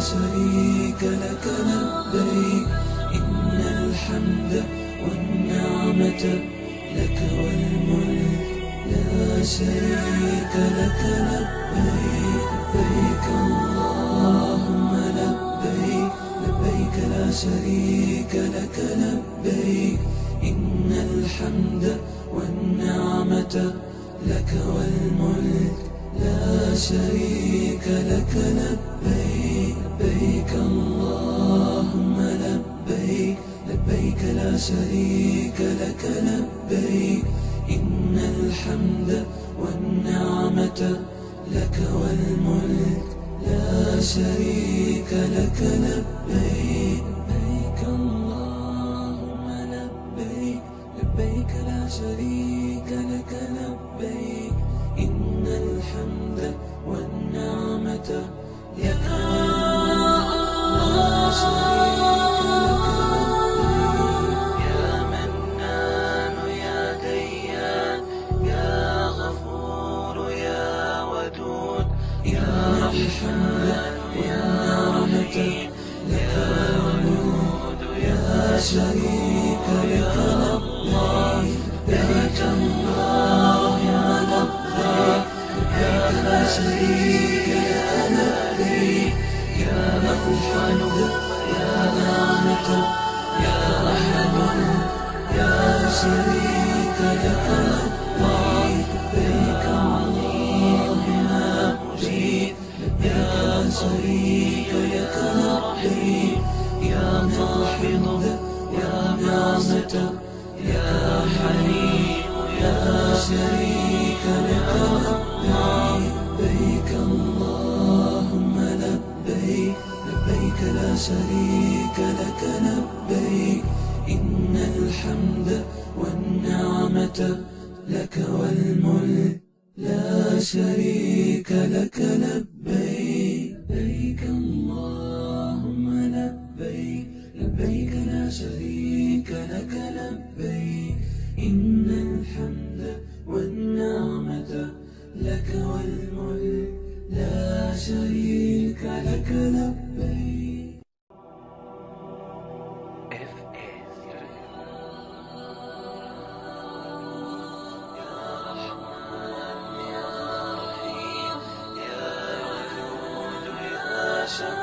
شريك لك لبيك إن الحمد والنعمة لك والملك لا شريك لك لبيك لبيك اللهم لبيك لبيك لا شريك لك لبيك إن الحمد والنعمة لك والملك لا شريك لك لبيك لبيك اللهم لبيك لبيك لا شريك لك لبيك إن الحمد والنعمة لك والملك لا شريك لك لبيك لبيك اللهم لبيك لبيك لا شريك لك لبيك إن الحمد والنعمة لك لا شريك لك لبيك يا منان يا ديان يا غفور يا ودود يا الحمد والنعمة لك والملك لا شريك لك لبيك اللهم لبيك لبيك لا شريك لك لبيك يا الحمد يا نعمة يا أحد لا شريك لك لبيك لبيك اللهم لبيك لبيك لا شريك لك لبيك يا الحمد يا نعمة يا حليم يا شريك لك لبيك لبيك اللهم لبيك لبيك لا شريك لك لبيك إن الحمد والنعمة لك والملك لا شريك لك لبيك لبيك اللهم لبيك لبيك لا شريك لك لبيك إن الحمد والنعمة لك والملك لا شريك لك لبيك يا رحمن يا رحيم يا ودود يا شفيع